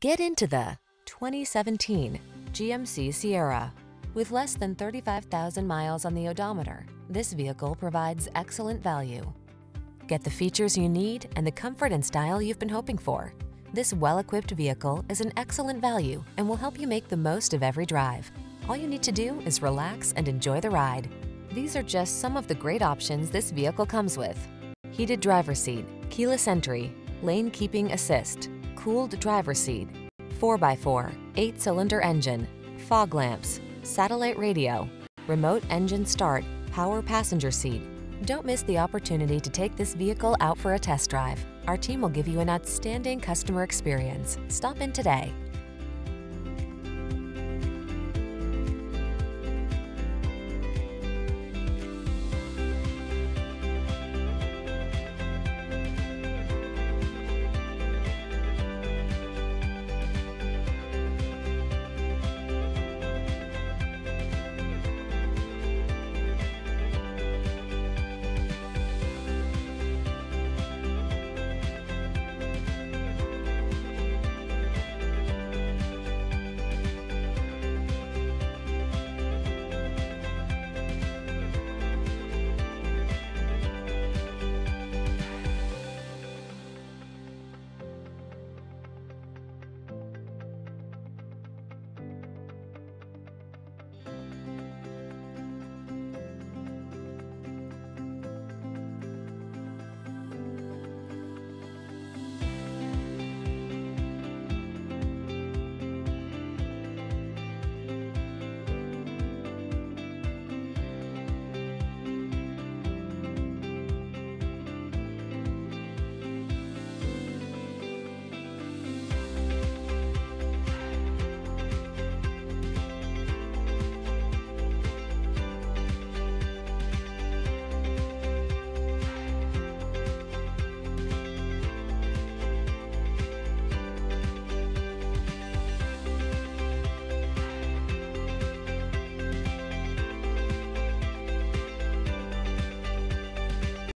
Get into the 2017 GMC Sierra. With less than 35,000 miles on the odometer, this vehicle provides excellent value. Get the features you need and the comfort and style you've been hoping for. This well-equipped vehicle is an excellent value and will help you make the most of every drive. All you need to do is relax and enjoy the ride. These are just some of the great options this vehicle comes with: heated driver's seat, keyless entry, lane keeping assist, cooled driver's seat, 4x4, 8-cylinder engine, fog lamps, satellite radio, remote engine start, power passenger seat. Don't miss the opportunity to take this vehicle out for a test drive. Our team will give you an outstanding customer experience. Stop in today.